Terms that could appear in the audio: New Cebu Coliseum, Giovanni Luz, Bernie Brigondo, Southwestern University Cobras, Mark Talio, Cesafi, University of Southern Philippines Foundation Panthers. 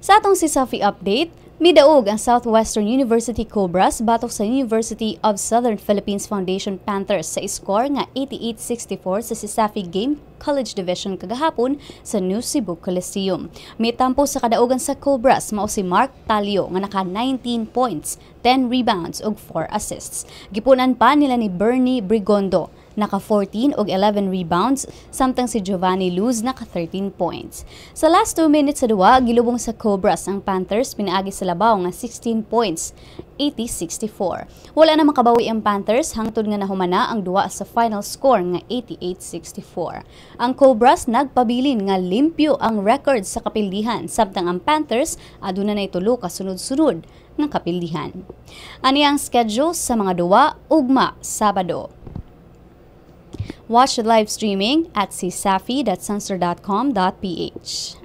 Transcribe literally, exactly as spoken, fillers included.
Sa atong Cesafi update, midaog ang Southwestern University Cobras batok sa University of Southern Philippines Foundation Panthers sa score nga eighty-eight sixty-four sa Cesafi game College Division kagahapon sa New Cebu Coliseum. May tampo sa kadaugan sa Cobras mao si Mark Talio nga naka nineteen points, ten rebounds ug four assists. Gipunan pa nila ni Bernie Brigondo naka fourteen og eleven rebounds, samtang si Giovanni Luz naka thirteen points. Sa last two minutes sa duwa, gilubong sa Cobras ang Panthers pinaagi sa labaw nga sixteen points, eighty sixty-four. Wala na makabawi ang Panthers hangtod nga nahumana ang duwa sa final score nga eighty-eight sixty-four. Ang Cobras nagpabilin nga limpyo ang record sa kapildihan, samtang ang Panthers aduna nay tulo ka sunod-sunod nga kapildihan. Ani ang schedule sa mga duwa ugma Sabado. Watch the live streaming at cesafi dot sunstar dot com dot p h.